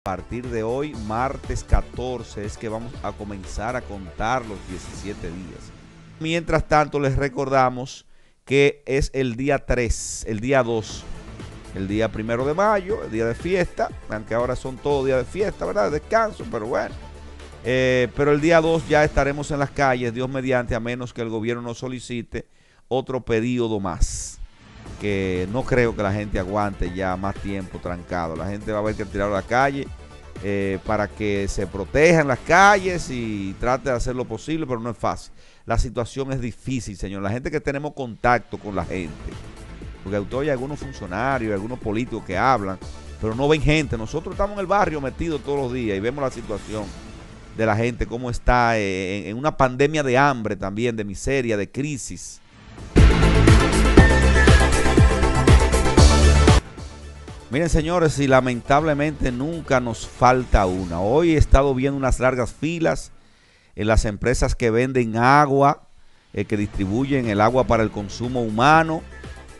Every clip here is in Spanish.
A partir de hoy, martes 14, es que vamos a comenzar a contar los 17 días. Mientras tanto, les recordamos que es el día 3, el día 2, el día 1 de mayo, el día de fiesta, aunque ahora son todos días de fiesta, ¿verdad? Descanso, pero bueno. Pero el día 2 ya estaremos en las calles, Dios mediante, a menos que el gobierno nos solicite otro periodo más. Que no creo que la gente aguante ya más tiempo trancado. La gente va a haber que tirar a la calle para que se protejan las calles y trate de hacer lo posible, pero no es fácil. La situación es difícil, señor. La gente que tenemos contacto con la gente, porque hay algunos funcionarios, algunos políticos que hablan, pero no ven gente. Nosotros estamos en el barrio metidos todos los días y vemos la situación de la gente, cómo está en una pandemia de hambre también, de miseria, de crisis. Miren, señores, y lamentablemente nunca nos falta una. Hoy he estado viendo unas largas filas en las empresas que venden agua, que distribuyen el agua para el consumo humano,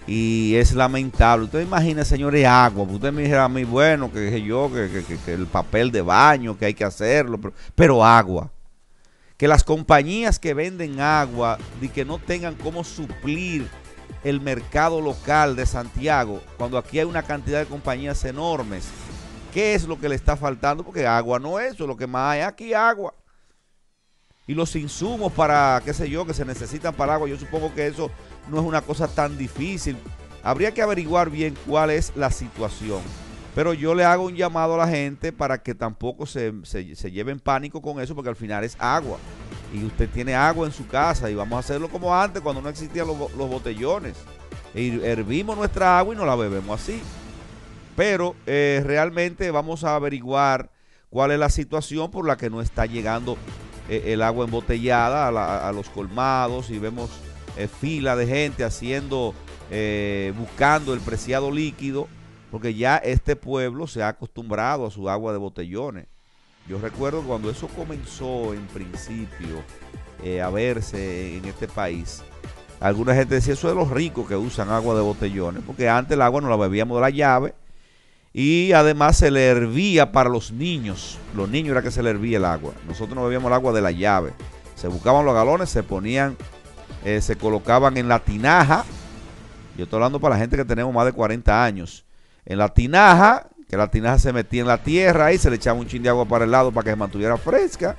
y es lamentable. Usted imagina, señores, agua. Usted me dijera a mí, bueno, que el papel de baño, que hay que hacerlo, pero agua. Que las compañías que venden agua y que no tengan cómo suplir el mercado local de Santiago, cuando aquí hay una cantidad de compañías enormes. ¿Qué es lo que le está faltando? Porque agua no es eso, lo que más hay aquí, agua. Y los insumos para, qué sé yo, que se necesitan para agua, yo supongo que eso no es una cosa tan difícil. Habría que averiguar bien cuál es la situación. Pero yo le hago un llamado a la gente para que tampoco se lleven pánico con eso, porque al final es agua. Y usted tiene agua en su casa y vamos a hacerlo como antes, cuando no existían los botellones. Hervimos nuestra agua y nos la bebemos así. Pero realmente vamos a averiguar cuál es la situación por la que no está llegando el agua embotellada a los colmados, y vemos fila de gente haciendo, buscando el preciado líquido, porque ya este pueblo se ha acostumbrado a su agua de botellones. Yo recuerdo cuando eso comenzó en principio a verse en este país, alguna gente decía eso de los ricos que usan agua de botellones, porque antes el agua no la bebíamos de la llave y además se le hervía para los niños. Los niños era que se le hervía el agua. Nosotros no bebíamos el agua de la llave. Se buscaban los galones, se ponían, se colocaban en la tinaja. Yo estoy hablando para la gente que tenemos más de 40 años. En la tinaja, que la tinaja se metía en la tierra y se le echaba un chin de agua para el lado para que se mantuviera fresca.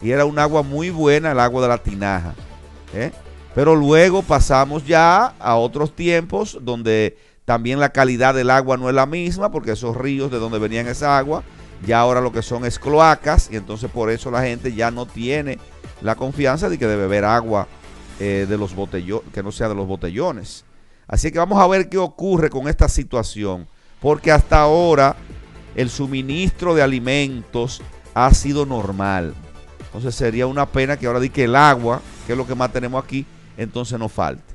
Y era un agua muy buena, el agua de la tinaja. Pero luego pasamos ya a otros tiempos donde también la calidad del agua no es la misma, porque esos ríos de donde venían esa agua, ya ahora lo que son es cloacas, y entonces por eso la gente ya no tiene la confianza de que de beber agua de los botellones, que no sea de los botellones. Así que vamos a ver qué ocurre con esta situación, porque hasta ahora el suministro de alimentos ha sido normal. Entonces sería una pena que ahora di que el agua, que es lo que más tenemos aquí, entonces nos falte.